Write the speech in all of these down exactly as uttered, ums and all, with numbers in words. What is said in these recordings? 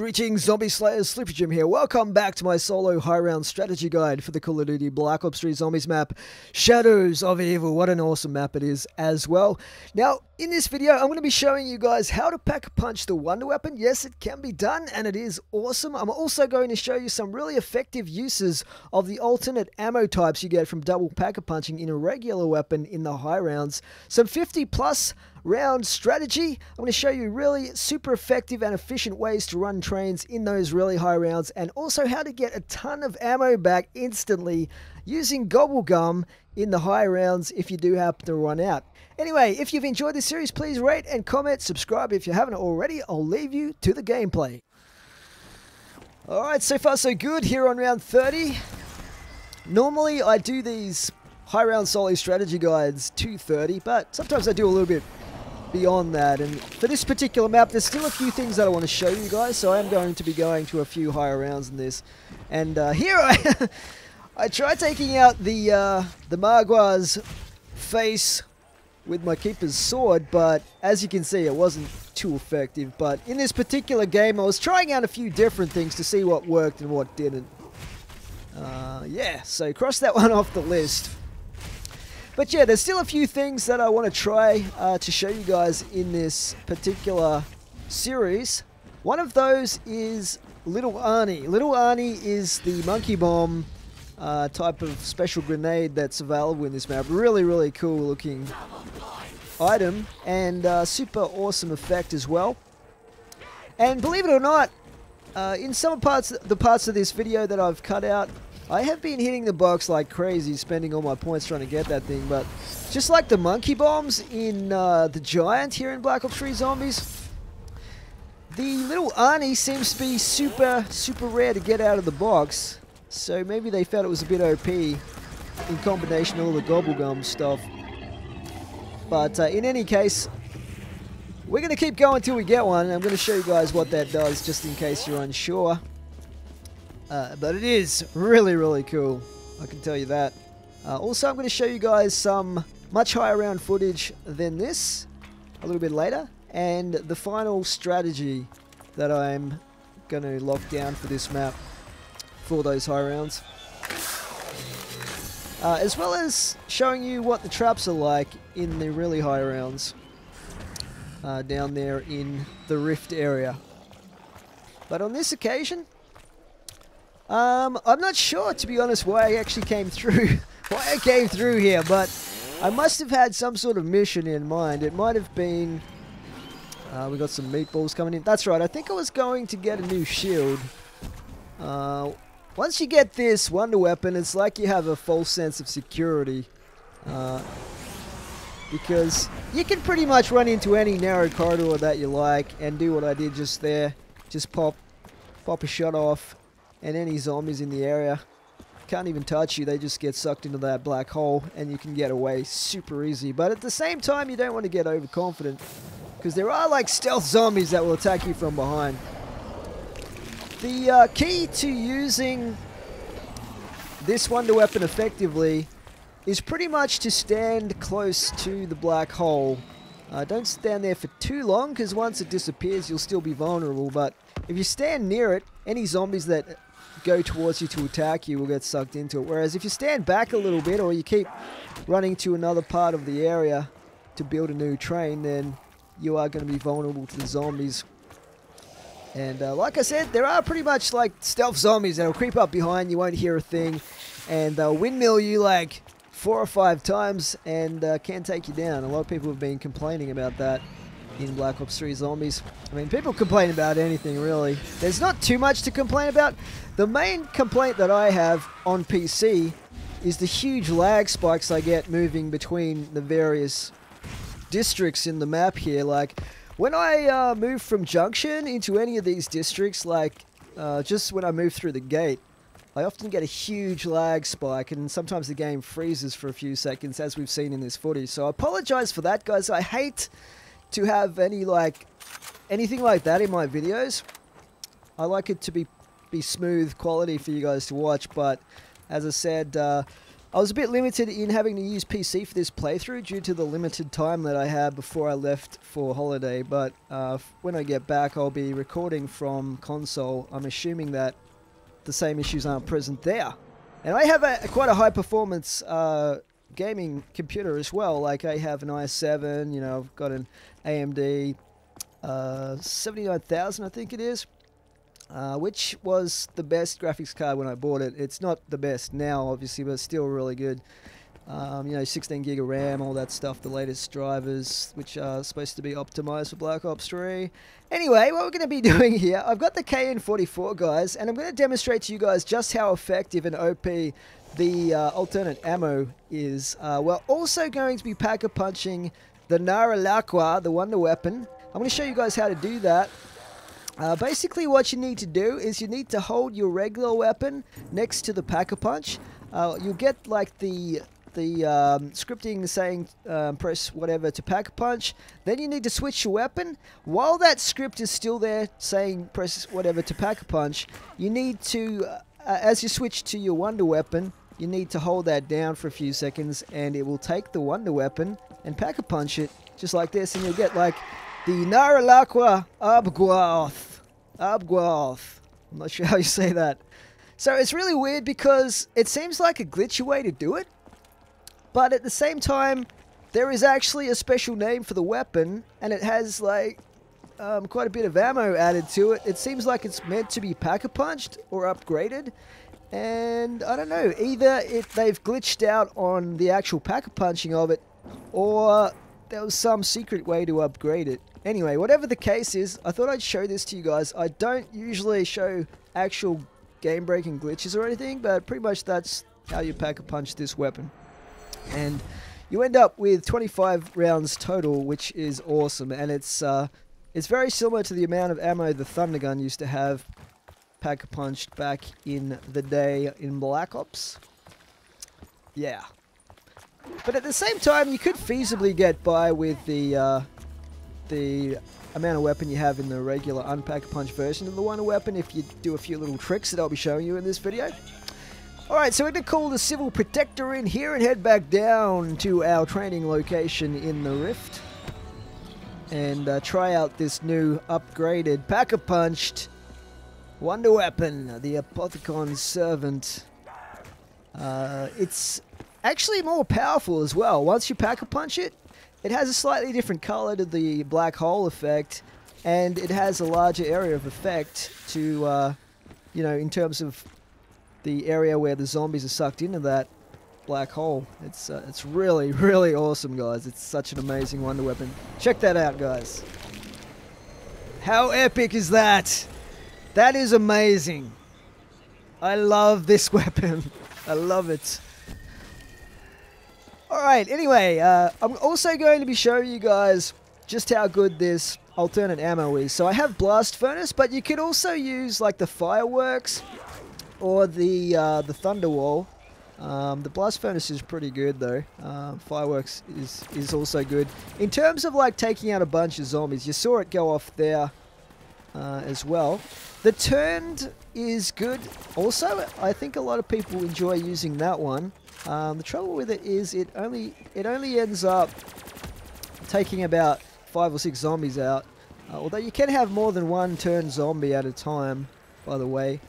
Greetings, Zombie Slayers, S one ippery Jim here. Welcome back to my solo high-round strategy guide for the Call of Duty Black Ops three Zombies map, Shadows of Evil. What an awesome map it is as well. Now, in this video, I'm going to be showing you guys how to pack-a-punch the Wonder Weapon. Yes, it can be done, and it is awesome. I'm also going to show you some really effective uses of the alternate ammo types you get from double pack-a-punching in a regular weapon in the high rounds. Some fifty plus round strategy. I'm going to show you really super effective and efficient ways to run trains in those really high rounds, and also how to get a ton of ammo back instantly using Gobblegum in the high rounds if you do happen to run out. Anyway, if you've enjoyed this series, please rate and comment, subscribe if you haven't already. I'll leave you to the gameplay. Alright, so far so good here on round thirty. Normally I do these high round solo strategy guides to thirty, but sometimes I do a little bit beyond that, and for this particular map there's still a few things that I want to show you guys, so I am going to be going to a few higher rounds in this. And uh, here I I tried taking out the uh, the Magwa's face with my Keeper's Sword, but as you can see it wasn't too effective. But in this particular game I was trying out a few different things to see what worked and what didn't. Uh, yeah, so cross that one off the list. But yeah, there's still a few things that I want to try uh, to show you guys in this particular series. One of those is Little Arnie. Little Arnie is the Monkey Bomb uh, type of special grenade that's available in this map. Really, really cool looking item, and uh, super awesome effect as well. And believe it or not, uh, in some parts, the parts of this video that I've cut out, I have been hitting the box like crazy, spending all my points trying to get that thing. But just like the Monkey Bombs in uh, The Giant here in Black Ops three Zombies, the Little Arnie seems to be super, super rare to get out of the box. So maybe they felt it was a bit O P in combination with all the Gobblegum stuff. But uh, in any case, we're going to keep going until we get one. And I'm going to show you guys what that does, just in case you're unsure. Uh, but it is really, really cool, I can tell you that. Uh, also, I'm going to show you guys some much higher round footage than this a little bit later. And the final strategy that I'm going to lock down for this map for those high rounds. Uh, as well as showing you what the traps are like in the really high rounds uh, down there in the Rift area. But on this occasion, Um, I'm not sure, to be honest, why I actually came through, why I came through here, but I must have had some sort of mission in mind. It might have been, uh, we got some meatballs coming in. That's right, I think I was going to get a new shield. Uh, once you get this Wonder Weapon, it's like you have a false sense of security, uh, because you can pretty much run into any narrow corridor that you like and do what I did just there, just pop, pop a shot off. And any zombies in the area can't even touch you. They just get sucked into that black hole and you can get away super easy. But at the same time, you don't want to get overconfident, because there are like stealth zombies that will attack you from behind. The uh, key to using this Wonder Weapon effectively is pretty much to stand close to the black hole. Uh, don't stand there for too long, because once it disappears, you'll still be vulnerable. But if you stand near it, any zombies that go towards you to attack you will get sucked into it. Whereas if you stand back a little bit, or you keep running to another part of the area to build a new train, then you are going to be vulnerable to the zombies. And uh, like I said, there are pretty much like stealth zombies that will creep up behind you, won't hear a thing, and they'll windmill you like four or five times and uh, can take you down. A lot of people have been complaining about that in Black Ops three Zombies. I mean, people complain about anything, really. There's not too much to complain about. The main complaint that I have on P C is the huge lag spikes I get moving between the various districts in the map here. Like, when I uh, move from Junction into any of these districts, like, uh, just when I move through the gate, I often get a huge lag spike, and sometimes the game freezes for a few seconds, as we've seen in this footage. So I apologize for that, guys. I hate to have any like anything like that in my videos. I like it to be be smooth quality for you guys to watch, but as I said, uh, I was a bit limited in having to use P C for this playthrough due to the limited time that I had before I left for holiday, but uh, when I get back I'll be recording from console. I'm assuming that the same issues aren't present there. And I have a, quite a high performance uh, gaming computer as well. Like I have an i seven, you know, I've got an A M D uh, seventy-nine thousand I think it is. Uh, which was the best graphics card when I bought it. It's not the best now, obviously, but it's still really good. Um, you know, sixteen gig of RAM, all that stuff, the latest drivers, which are supposed to be optimized for Black Ops three. Anyway, what we're going to be doing here, I've got the K N forty-four, guys, and I'm going to demonstrate to you guys just how effective and O P the uh, alternate ammo is. Uh, we're also going to be pack-a-punching the Nara Lakwa, the Wonder Weapon. I'm going to show you guys how to do that. Uh, basically what you need to do is you need to hold your regular weapon next to the Pack-A-Punch. Uh, you'll get like the the um, scripting saying uh, press whatever to Pack-A-Punch. Then you need to switch your weapon. While that script is still there saying press whatever to Pack-A-Punch, you need to, uh, as you switch to your Wonder Weapon, you need to hold that down for a few seconds and it will take the Wonder Weapon and Pack-A-Punch it just like this, and you'll get like the Nara Lakwa Abguath. Abguath. I'm not sure how you say that. So it's really weird because it seems like a glitchy way to do it, but at the same time, there is actually a special name for the weapon, and it has like um, quite a bit of ammo added to it. It seems like it's meant to be pack-a-punched or upgraded, and I don't know. Either it, they've glitched out on the actual pack-a-punching of it, or there was some secret way to upgrade it. Anyway, whatever the case is, I thought I'd show this to you guys. I don't usually show actual game-breaking glitches or anything, but pretty much that's how you pack-a-punch this weapon. And you end up with twenty-five rounds total, which is awesome. And it's uh, it's very similar to the amount of ammo the Thunder Gun used to have pack-a-punched back in the day in Black Ops. Yeah. But at the same time, you could feasibly get by with the... Uh, the amount of weapon you have in the regular unpack-a-punch version of the Wonder Weapon if you do a few little tricks that I'll be showing you in this video. Alright, so we're going to call the Civil Protector in here and head back down to our training location in the Rift. And uh, try out this new upgraded pack-a-punched Wonder Weapon, the Apothicon Servant. Uh, it's actually more powerful as well. Once you pack-a-punch it, it has a slightly different color to the black hole effect, and it has a larger area of effect to, uh, you know, in terms of the area where the zombies are sucked into that black hole. It's, uh, it's really, really awesome, guys. It's such an amazing Wonder Weapon. Check that out, guys. How epic is that? That is amazing. I love this weapon. I love it. Alright, anyway, uh, I'm also going to be showing you guys just how good this alternate ammo is. So I have Blast Furnace, but you could also use like the Fireworks or the uh, the Thunderwall. Um, the Blast Furnace is pretty good though. Uh, fireworks is, is also good. In terms of like taking out a bunch of zombies, you saw it go off there uh, as well. The Turned is good also. I think a lot of people enjoy using that one. Um, the trouble with it is it only it only ends up taking about five or six zombies out. Uh, although you can have more than one turn zombie at a time, by the way.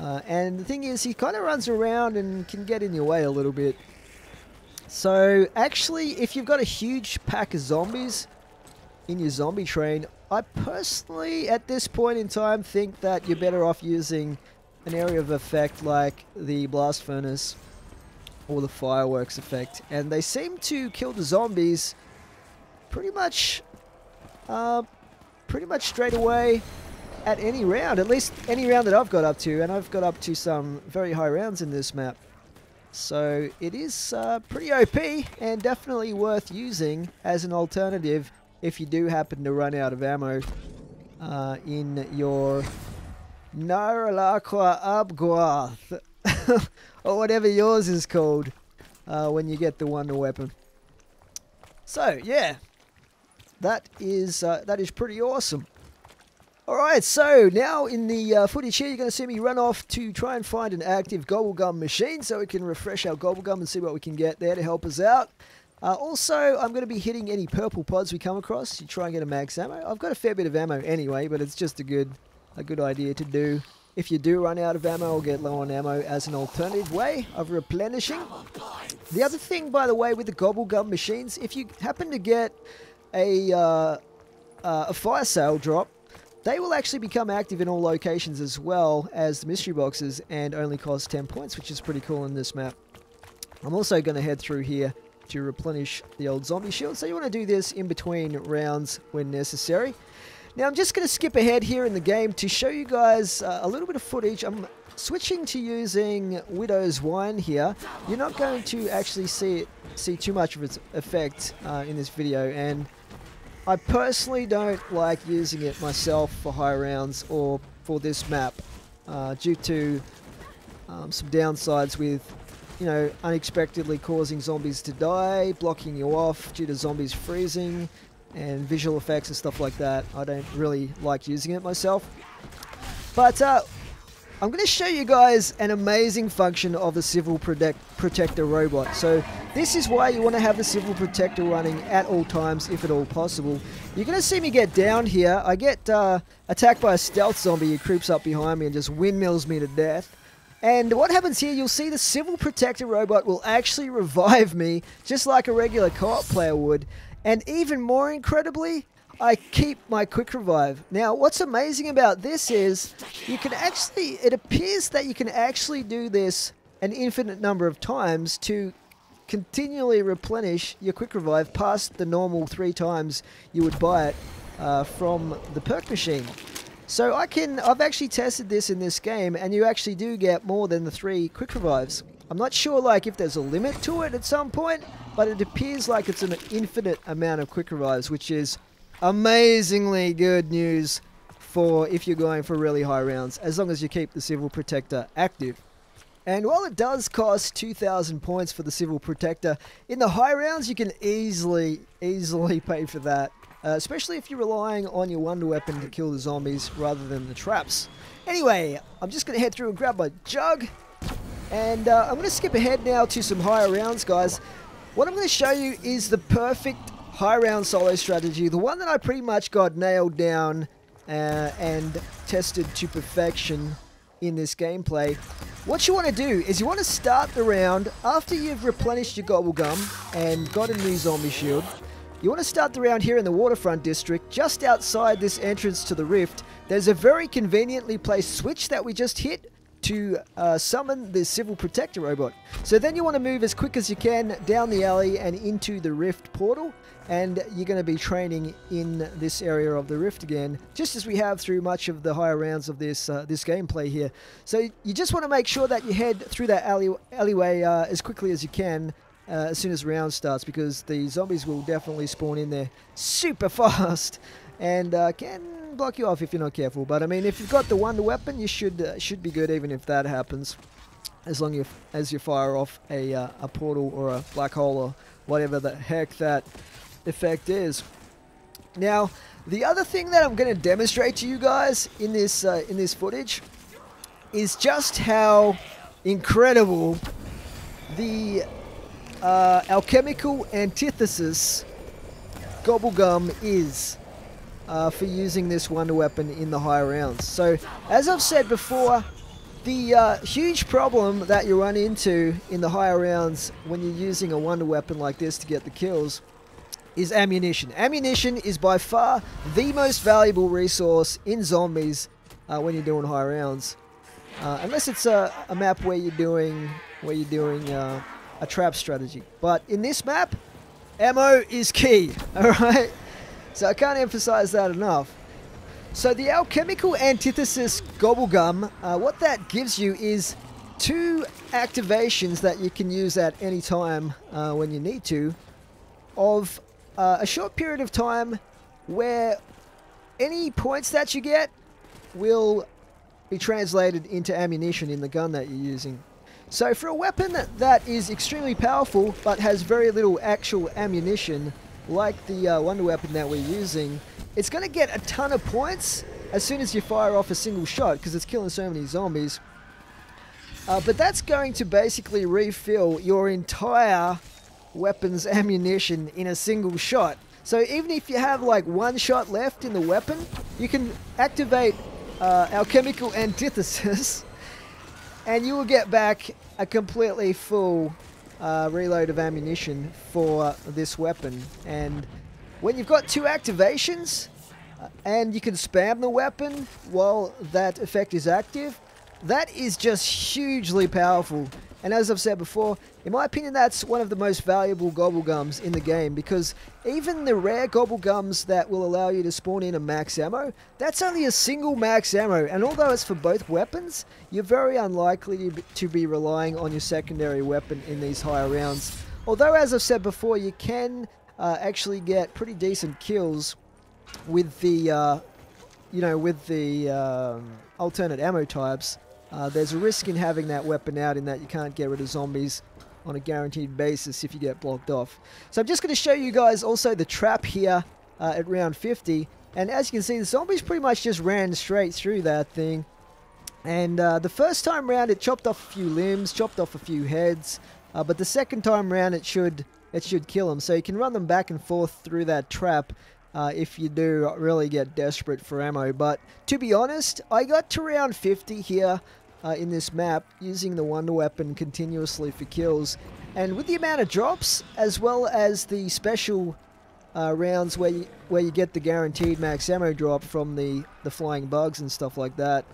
Uh, and the thing is, he kind of runs around and can get in your way a little bit. So actually, if you've got a huge pack of zombies in your zombie train, I personally, at this point in time, think that you're better off using an area of effect like the Blast Furnace or the Fireworks effect, and they seem to kill the zombies pretty much uh, pretty much straight away at any round, at least any round that I've got up to, and I've got up to some very high rounds in this map. So it is uh, pretty O P and definitely worth using as an alternative if you do happen to run out of ammo uh, in your Nara Lakwa Abguath or whatever yours is called uh, when you get the Wonder Weapon. So yeah, that is uh, that is pretty awesome. Alright, so now in the uh, footage here, you're going to see me run off to try and find an active Gobblegum machine so we can refresh our Gobblegum and see what we can get there to help us out. Uh, also, I'm going to be hitting any purple pods we come across to try and get a max ammo. I've got a fair bit of ammo anyway, but it's just a good, a good idea to do. If you do run out of ammo or get low on ammo as an alternative way of replenishing. The other thing, by the way, with the Gobblegum machines, if you happen to get a, uh, uh, a fire sale drop, they will actually become active in all locations as well as the mystery boxes and only cost ten points, which is pretty cool in this map. I'm also going to head through here to replenish the old zombie shield, so you want to do this in between rounds when necessary. Now I'm just going to skip ahead here in the game to show you guys uh, a little bit of footage. I'm switching to using Widow's Wine here. You're not going to actually see it, see too much of its effect uh, in this video, and I personally don't like using it myself for high rounds or for this map uh, due to um, some downsides with, you know, unexpectedly causing zombies to die, blocking you off due to zombies freezing, and visual effects and stuff like that. I don't really like using it myself. But uh, I'm going to show you guys an amazing function of the Civil Protect Protector robot. So this is why you want to have the Civil Protector running at all times, if at all possible. You're going to see me get down here. I get uh, attacked by a stealth zombie who creeps up behind me and just windmills me to death. And what happens here, you'll see the Civil Protector robot will actually revive me, just like a regular co-op player would. And even more incredibly, I keep my Quick Revive. Now, what's amazing about this is you can actually, it appears that you can actually do this an infinite number of times to continually replenish your Quick Revive past the normal three times you would buy it uh, from the perk machine. So I can, I've actually tested this in this game, and you actually do get more than the three Quick Revives. I'm not sure like if there's a limit to it at some point, but it appears like it's an infinite amount of Quick Revives, which is amazingly good news for if you're going for really high rounds, as long as you keep the Civil Protector active. And while it does cost two thousand points for the Civil Protector, in the high rounds you can easily, easily pay for that. Uh, especially if you're relying on your wonder weapon to kill the zombies rather than the traps. Anyway, I'm just going to head through and grab my jug. And uh, I'm going to skip ahead now to some higher rounds, guys. What I'm going to show you is the perfect high round solo strategy. The one that I pretty much got nailed down uh, and tested to perfection in this gameplay. What you want to do is you want to start the round after you've replenished your Gobblegum and got a new zombie shield. You want to start the round here in the Waterfront District, just outside this entrance to the Rift. There's a very conveniently placed switch that we just hit to uh, summon the Civil Protector robot. So then you want to move as quick as you can down the alley and into the Rift portal, and you're going to be training in this area of the Rift again, just as we have through much of the higher rounds of this uh, this gameplay here. So you just want to make sure that you head through that alley alleyway uh, as quickly as you can, Uh, as soon as round starts, because the zombies will definitely spawn in there super fast and uh, can block you off if you're not careful. But I mean, if you've got the wonder weapon, you should uh, should be good even if that happens, as long as you fire off a, uh, a portal or a black hole or whatever the heck that effect is. Now, the other thing that I'm going to demonstrate to you guys in this uh, in this footage is just how incredible the Uh, Alchemical Antithesis Gobblegum is uh, for using this wonder weapon in the higher rounds. So, as I've said before, the uh, huge problem that you run into in the higher rounds when you're using a wonder weapon like this to get the kills is ammunition. Ammunition is by far the most valuable resource in zombies uh, when you're doing high rounds, uh, unless it's a, a map where you're doing where you're doing. Uh, a trap strategy. But in this map, ammo is key, alright? So I can't emphasize that enough. So the Alchemical Antithesis Gobblegum, uh, what that gives you is two activations that you can use at any time uh, when you need to, of uh, a short period of time where any points that you get will be translated into ammunition in the gun that you're using. So for a weapon that, that is extremely powerful but has very little actual ammunition, like the uh, wonder weapon that we're using, it's going to get a ton of points as soon as you fire off a single shot, because it's killing so many zombies. Uh, but that's going to basically refill your entire weapon's ammunition in a single shot. So even if you have like one shot left in the weapon, you can activate uh, Alchemical Antithesis and you will get back a completely full uh, reload of ammunition for this weapon. And when you've got two activations uh, and you can spam the weapon while that effect is active, that is just hugely powerful. And as I've said before, in my opinion, that's one of the most valuable Gobblegums in the game, because even the rare Gobblegums that will allow you to spawn in a max ammo, that's only a single max ammo, and although it's for both weapons, you're very unlikely to be relying on your secondary weapon in these higher rounds. Although, as I've said before, you can uh, actually get pretty decent kills with the, uh, you know, with the um, alternate ammo types. Uh, there's a risk in having that weapon out in that you can't get rid of zombies on a guaranteed basis if you get blocked off. So I'm just going to show you guys also the trap here uh, at round fifty. And as you can see, the zombies pretty much just ran straight through that thing. And uh, the first time round it chopped off a few limbs, chopped off a few heads. Uh, but the second time round it should, it should kill them. So you can run them back and forth through that trap. Uh, if you do really get desperate for ammo. But to be honest, I got to round fifty here uh, in this map using the Wonder Weapon continuously for kills, and with the amount of drops as well as the special uh, rounds where you, where you get the guaranteed max ammo drop from the, the flying bugs and stuff like that,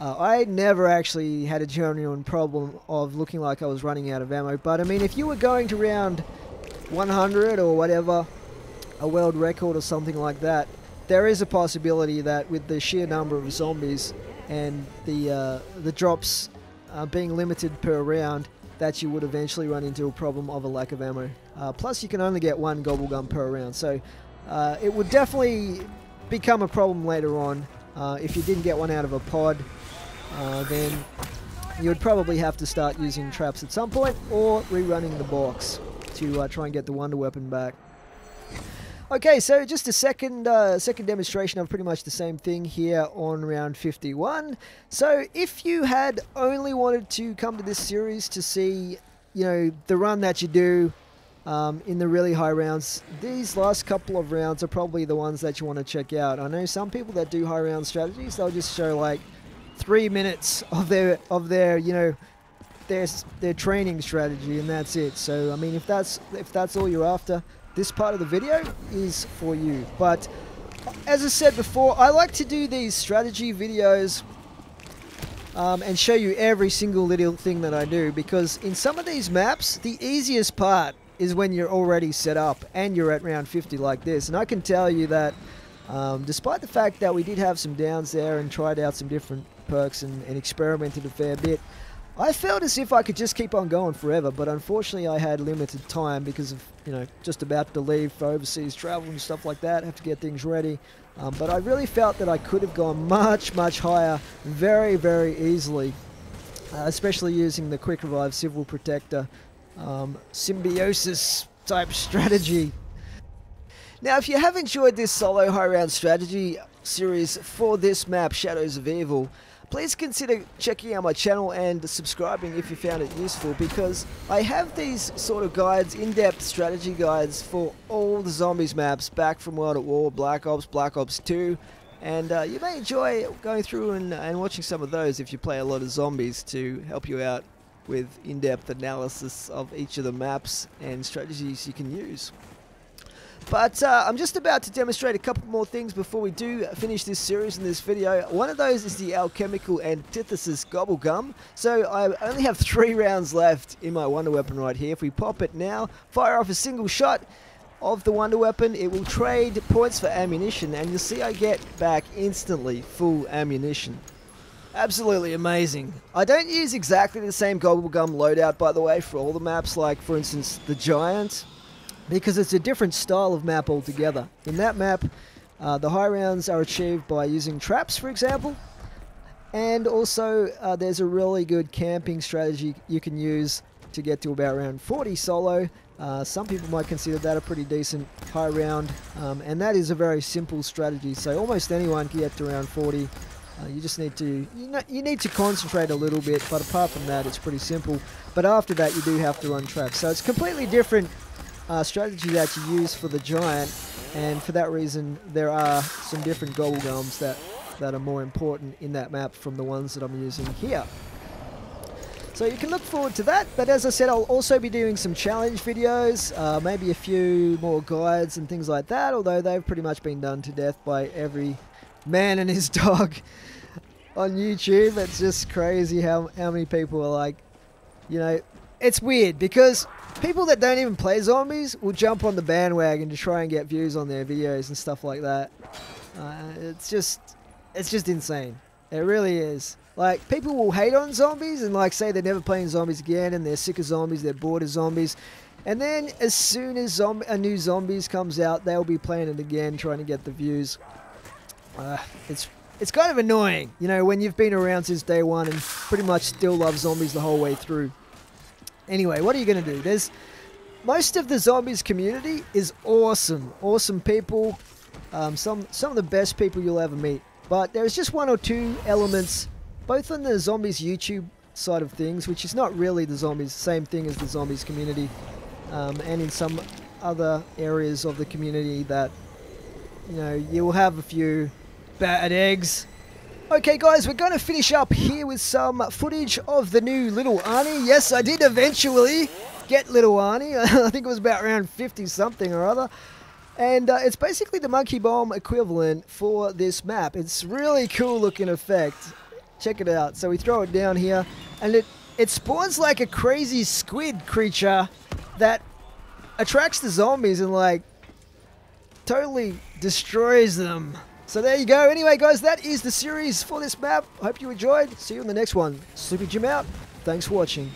uh, I never actually had a genuine problem of looking like I was running out of ammo. But I mean, if you were going to round one hundred or whatever, a world record or something like that, there is a possibility that with the sheer number of zombies and the uh, the drops uh, being limited per round, that you would eventually run into a problem of a lack of ammo. Uh, plus you can only get one Gobblegum per round, so uh, it would definitely become a problem later on. Uh, if you didn't get one out of a pod, uh, then you would probably have to start using traps at some point or rerunning the box to uh, try and get the Wonder Weapon back. Okay, so just a second uh, second demonstration of pretty much the same thing here on round fifty-one. So if you had only wanted to come to this series to see, you know, the run that you do um, in the really high rounds, these last couple of rounds are probably the ones that you want to check out. I know some people that do high round strategies, they'll just show like three minutes of their of their you know their their training strategy and that's it. So I mean, if that's if that's all you're after, this part of the video is for you. But as I said before, I like to do these strategy videos um, and show you every single little thing that I do, because in some of these maps, the easiest part is when you're already set up and you're at round fifty like this. And I can tell you that um, despite the fact that we did have some downs there and tried out some different perks and, and experimented a fair bit, I felt as if I could just keep on going forever, but unfortunately I had limited time because of, you know, just about to leave for overseas travel and stuff like that, have to get things ready. Um, but I really felt that I could have gone much, much higher very, very easily, uh, especially using the Quick Revive Civil Protector um, symbiosis type strategy. Now, if you have enjoyed this solo high round strategy series for this map, Shadows of Evil, please consider checking out my channel and subscribing if you found it useful, because I have these sort of guides, in-depth strategy guides for all the Zombies maps, back from World at War, Black Ops, Black Ops two, and uh, you may enjoy going through and, and watching some of those if you play a lot of Zombies, to help you out with in-depth analysis of each of the maps and strategies you can use. But uh, I'm just about to demonstrate a couple more things before we do finish this series in this video. One of those is the Alchemical Antithesis Gobblegum. So I only have three rounds left in my Wonder Weapon right here. If we pop it now, fire off a single shot of the Wonder Weapon, it will trade points for ammunition, and you'll see I get back instantly full ammunition. Absolutely amazing. I don't use exactly the same Gobblegum loadout, by the way, for all the maps, like for instance The Giant, because it's a different style of map altogether. In that map, uh, the high rounds are achieved by using traps, for example, and also uh, there's a really good camping strategy you can use to get to about round forty solo, Uh, some people might consider that a pretty decent high round, um, and that is a very simple strategy, so almost anyone can get to round forty. Uh, you just need to you, know, you need to concentrate a little bit, but apart from that it's pretty simple. But after that you do have to run traps, so it's completely different uh, strategy that you use for the Giant, and for that reason there are some different Gobblegums that, that are more important in that map from the ones that I'm using here. So you can look forward to that, but as I said, I'll also be doing some challenge videos, uh, maybe a few more guides and things like that, although they've pretty much been done to death by every man and his dog on YouTube. It's just crazy how, how many people are like, you know, it's weird because people that don't even play zombies will jump on the bandwagon to try and get views on their videos and stuff like that. Uh, it's just, it's just insane. It really is. Like, people will hate on zombies and, like, say they're never playing zombies again and they're sick of zombies, they're bored of zombies. And then as soon as zomb a new Zombies comes out, they'll be playing it again, trying to get the views. Uh, it's it's kind of annoying, you know, when you've been around since day one and pretty much still love zombies the whole way through. Anyway, what are you going to do? There's most of the Zombies community is awesome. Awesome people. Um, some, some of the best people you'll ever meet. But there's just one or two elements, both on the Zombies YouTube side of things, which is not really the Zombies, same thing as the Zombies community, um, and in some other areas of the community that, you know, you will have a few battered eggs. Okay guys, we're going to finish up here with some footage of the new Little Arnie. Yes, I did eventually get Little Arnie. I think it was about around fifty something or other. And uh, it's basically the Monkey Bomb equivalent for this map. It's really cool looking effect. Check it out. So we throw it down here, and it, it spawns like a crazy squid creature that attracts the zombies and, like, totally destroys them. So there you go. Anyway, guys, that is the series for this map. Hope you enjoyed. See you in the next one. S one ippery Jim out. Thanks for watching.